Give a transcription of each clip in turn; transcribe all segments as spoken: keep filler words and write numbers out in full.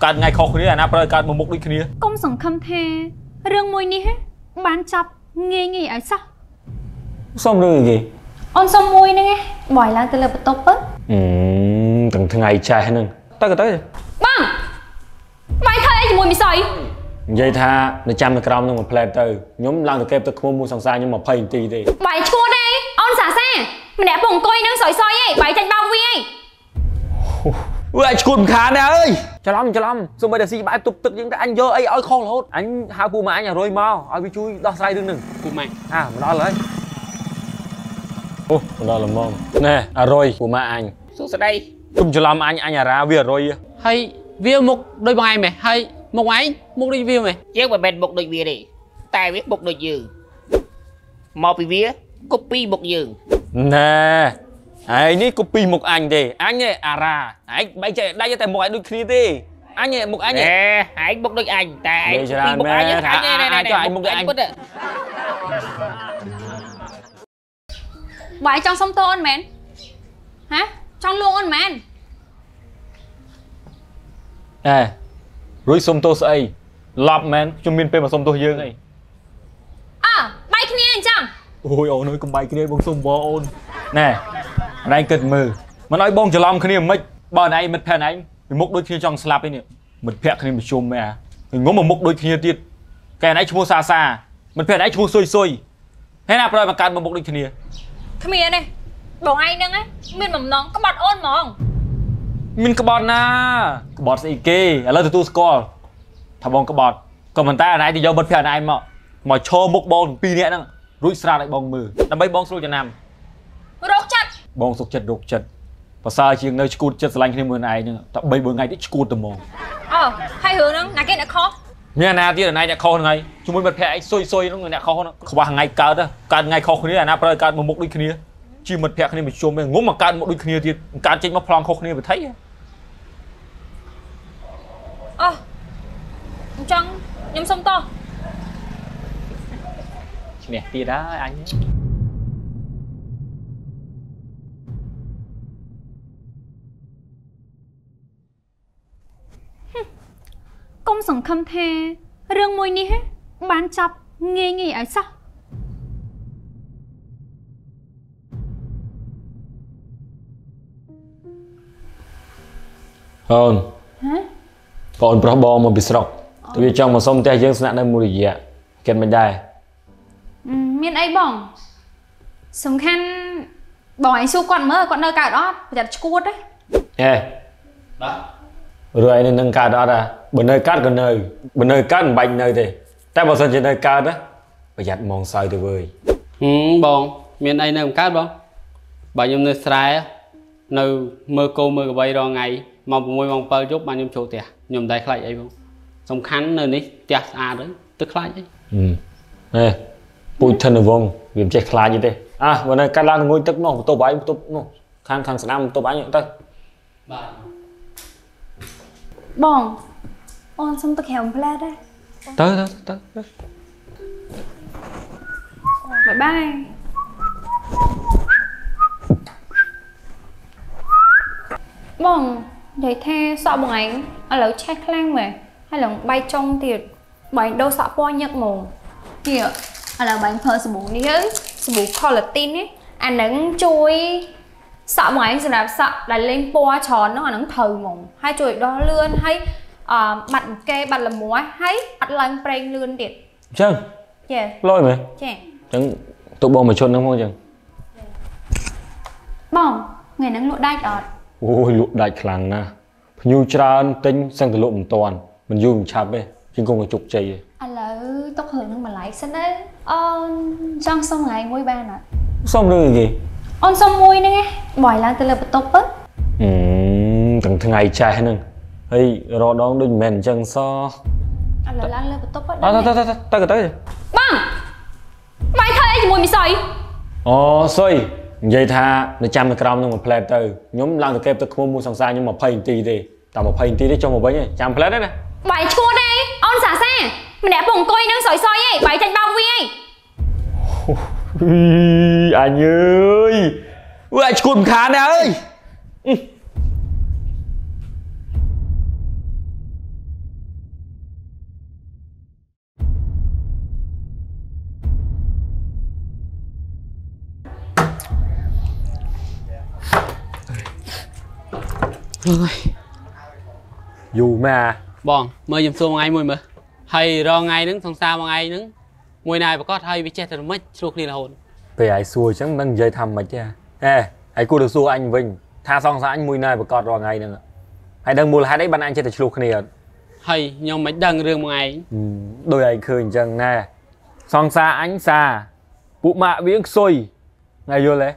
Các ngày khó khăn này là phải các một mục đích kia. Công sống khâm thế, rừng môi ní bán chập nghe nghe ấy sao? Xong rồi gì? Ông xong môi nè, bỏi là từ là bật tốp á. Ừ, từng ngày trai nè. Tới cái tới. Băng, mày thấy gì môi mày sợi? Vậy tha, nó chăm được cơm nó một plate từ, nhóm lang được kẹp từ mua mua sang xa nhưng mà phải tì đi. Bỏi chua đây, ông xả xe, mình đã bồng coi nó sợi soi ấy, bỏi thành bao vi ấy. Ơi chùm khá nè ơi. Cho lắm cho lắm. Xong bây giờ si bãi tục tự những cái anh vô ấy ơi khó lốt. Anh hao cù mà anh nhà rồi mau, ai với chui đo sai đừng đừng. Cù mày. À, mà đó lấy. Ô, đó là mong. Nè, à rồi của má anh. Xuống ra đây. Tùm cho lắm anh anh nhà ra việc rồi. Hay việc một đôi bằng anh mày, hay một anh, một đôi việc mày. Chiếc mà bên một đôi việc đi. Tài biết một đôi giường. Một bị vía, copy một giường. Nè. Ai ní copy một anh đi. Anh ấy à ra. Anh bây giờ đây cho tại một anh đôi kia đi. Anh ấy một anh ấy. Nè, anh một đôi anh, tại anh copy một anh ấy. Anh này này này, anh một anh. Bỏi trong sông tô ôn mến. Hả? Trong luôn ôn mến. À, rủi sông tô xây. Lọp mến, chung miên pê mà sông tô dương này. À, bay kia anh chăng? Ôi ôi ôi, cùng bay kia bông sông vô ôn. Nè, anh cực mừ. Mà nói bông trở lòng kia nè mịch. Bỏ này mịch phèn anh. Mình múc đôi kia trong slap ấy nè. Mịch phèn kia mà chùm mẹ. Mình ngó mà múc đôi kia tiết. Cái này chùm xa xa. Mịch phèn anh chùm xôi xôi. Thế nào rồi mà cạn mà múc đôi kia. Cái miền này, bọn anh đang ấy, miền mầm nóng các bạn ôn mỏng. Miền các bạn na, các bạn sẽ kê, là tụi tôi score. Thằng bọn các bạn, còn mình ta này thì do bật phèn này mà, mà cho một bọn pi nhẹ năng, rút ra lại bọn mờ, làm bấy bọn sôi cho nằm. Rục chật. Bọn sục chật rục chật, và sao chuyện nơi cút chật lanh khi mượn này, tạm bấy bữa ngày đi cút tầm mồm. Ờ, hay hướng năng, nãy kia đã khó. Miền nào thì ở này đã khó hơn ngay, chúng mình bật phèn ấy sôi sôi nó người đã khó hơn. Không phải hàng ngày cào đó. Cạn ngày khó khăn này là phải cạn một mục đích kia. Chỉ một phèn này mình chôm mình ngó mà cạn một đôi kia thì cạn trên móc phong khó khăn này mình thấy. Ờ, trăng nhầm sông to. Nè tia đó anh. Công sống khâm thề, rương môi ní hết, bán chập nghe nghe ấy sao? Ôn. Hả? Con pro bom mà bị sọc. Tôi trong mà xong tay dương sẵn đang mua gì ạ? Kèm bên đây. Miền ấy bỏng. Sống khăn bỏng ấy xô quạt mơ, quạt nơi cả đó. Phải chặt chút đấy. Ê. Đó. Rồi anh nên nâng cả đó ra. Bởi nơi cát còn nơi. Bởi nơi cát còn bánh nơi thì. Ta bỏ sân trên nơi cát đó. Phải chặt mong xoay từ vơi. Ừ, bỏng. Miền ấy nơi cát bỏng. Bởi nhầm nơi sài á. Nơi mơ cô mơ bay đó ngày. Mong môi mong bao giúp mà nhom chỗ tiệt nhom đại khai ấy không, song khán nơi này tiệt à đấy tức khai đấy. Ừ, nè, bùi thân ở vùng viêm chạy khai như thế. À, bữa nay cát lan ngồi tức nó tô bãi tô nó khán khán sẵn tô bãi như thế. Bỏng, on xong tức hẻm ple đấy. Tới tới tới tới. Bye bye. Bỏng. Đấy thế sợ bọn anh ở lấu chai khăn mà hay là bay trong thì bọn anh đâu sợ qua nhật mồm kìa là bọn anh phơ sổ bụng đi ấy sổ bụng collatin ấy anh nắng chui sợ bọn anh sẽ làm sợ là lên poa tròn nó là nắng thờ mồm hay chui đó lươn hay bạn kê bạn là múa hay bạn lanh preng lươn điệt chăng chè lôi mày chè chẳng tụi bọn mày chôn đúng không chăng bỏng ngày nắng lộ đai ọt. Ôi lụa đại khăn nè, nhiều tràn tinh sang từ lụa một toàn, mình dùng chạp ấy, nhưng không có chục chày. À là tóc hưởng nhưng mà lại xanh đấy. Ờ, trong xong ngày môi ba nè. Xong rồi gì? Ông xong môi nè, bỏi là từ là bật tóc á. Ừ, từng ngày trai nè, hay rồi đó đừng mền chân so. À là là bật tóc á. À, ta ta ta ta tới rồi. Băng, mày thấy gì môi mày soi? Ờ soi. Vậy tha, nó chăm được cơm nhưng mà plate từ nhóm lang được kẹp từ khô mua sang xa nhưng mà phải tì đi tao mà phải tì đi cho một bánh này chăm plate đấy nè bài chua đây on xả xe mình đã bồng coi năng sỏi soi ấy bài thành bao vi ấy anh ơi ui chùm khá nè ơi. Ôi. Dù mà bọn mơ dùm xua bọn ai mùi mơ thầy rồi ngay đứng thằng xa bọn ai đứng mùi này bà có thầy bị chết rồi mất xua khi là hồn thì ai xua chẳng đang dây thầm mà cha. Ê, hãy cô được xua anh Vinh tha xong ra anh mùi này bà có rồi ngay nữa hãy đang mua là hai đấy bạn anh chết rồi xua khi này thầy nhóm mấy đằng rương bọn ai ừ, đôi ai khơi chẳng nè xong xa anh xa bụ mạ biến xôi ngay vô lẽ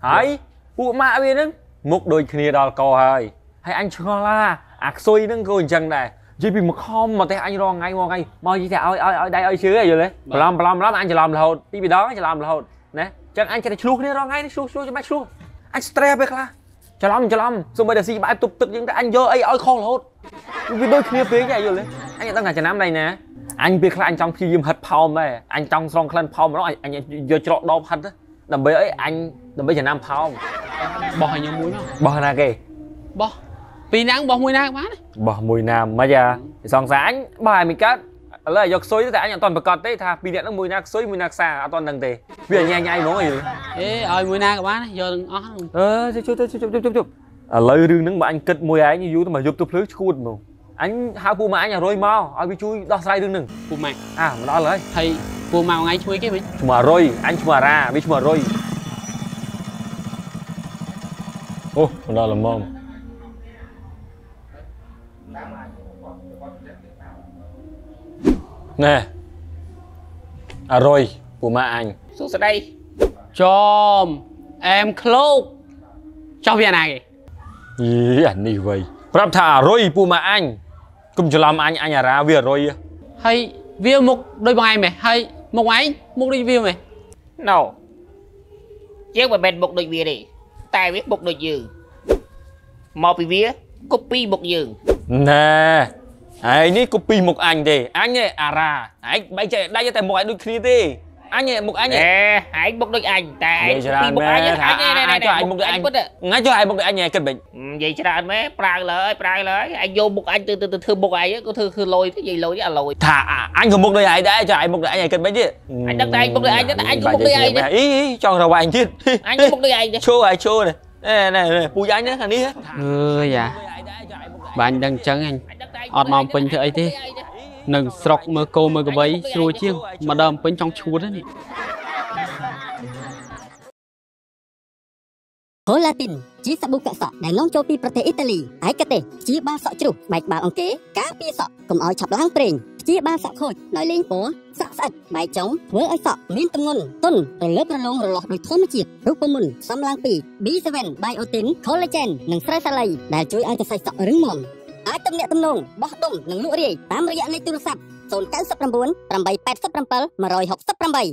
ấy bụ mạ biến đứng mục đôi khi này đó có hơi hay anh chưa la ác xôi nâng cô chẳng này chỉ bị một hôm mà thấy anh lo ngay mà ngay mà chỉ ơi ơi ơi đây ơi chứ rồi đấy làm làm lắm anh chỉ làm là hồn đi bị đó chỉ làm là hồn nè chẳng anh chỉ là chuốc đi lo ngay chuốc chuốc cho mấy chuốc anh stress biết là cho lắm cho lắm xong bây giờ xin bãi tục tự những cái anh vô ấy ơi khó là hồn vì đôi khi phía cái rồi đấy anh đang ngày cho năm đây nè anh biết là anh trong khi dìm hệt palm này anh trong song clan palm đó anh vô cho đau hệt đó đầm bể ấy anh đầm bể cho năm palm bỏ hay nhiều muối bỏ là kì bỏ vì nắng bỏ mùi nam quá bỏ mùi nam mà giờ sáng sáng bài mình cắt là giọt xôi tất cả những toàn bậc cọt đấy thà vì điện nó mùi nạc xôi mùi nạc xà toàn đằng tề vì nhai nhai nó rồi ê ơi mùi nam các bạn giờ đừng ó ơ chụp chụp chụp chụp chụp chụp lời rừng nắng mà anh cất mùi ấy như mà giúp tôi lấy chuột mà anh hao phu mã nhà rồi mau ai bị chui đo sai đường nừng phu mã à mà đó là thầy phu mao ngay chui cái mình mà rồi anh mà ra biết mà rồi ô mà đó là mông nè à rồi của ma anh xuống ra đây cho em close cho việc này gì ảnh đi vậy rắp thả rồi của ma anh cùng cho làm anh anh à ra việc rồi hay view một đôi bằng anh mày hay một anh một đôi view mày nào chiếc mà bên một đôi vía đi tài viết một đôi giường một vía copy một giường nè ấy ní copy một anh thì anh ấy à ra anh bây giờ đây cho thầy một anh đôi kia đi anh ấy một anh ấy anh một đôi anh tại copy một anh này cho anh một đôi anh ngay cho anh một đôi anh này cần bệnh vậy cho anh mấy prang lời prang lời anh vô một anh từ từ từ thư một anh ấy có thư thư lôi cái gì lôi chứ à lôi thà anh có một đôi anh đấy cho anh một đôi anh này cần bệnh chứ anh đặt tay một đôi anh đấy anh có một đôi anh đấy ý cho ra ngoài anh chứ anh có một đôi anh show ai show này nè nè bùi anh đấy thằng ní hết ừ dạ bạn đang trắng anh ọt mong pin thế ấy thế nâng sọc mơ cô mơ cái bấy rồi chiêu mà đâm pin trong chua đấy nè khổ latin chỉ sập bụng cả sọ đại long châu pi protein Italy ái cái tê chỉ ba sọ chụp mạch bạc ống kế cá pi sọ cùng ói chập lang pring chỉ ba sọ khôi nói lên bố sọ sạch mày chống với ói sọ miếng tôm ngôn tôm rồi lớp ra lông rồi lọt rồi thối mới chìm rút bơm mùn xăm lang pì bí seven biotin collagen nâng sợi sợi lầy đã chui ai cho say sọ rứng mồm ai tâm nhẹ tâm nông bó tôm nâng lũ rì tám rưỡi này tư sập sồn cán sập rầm buồn rầm bảy pẹt sập rầm pal mà rồi học sập rầm bảy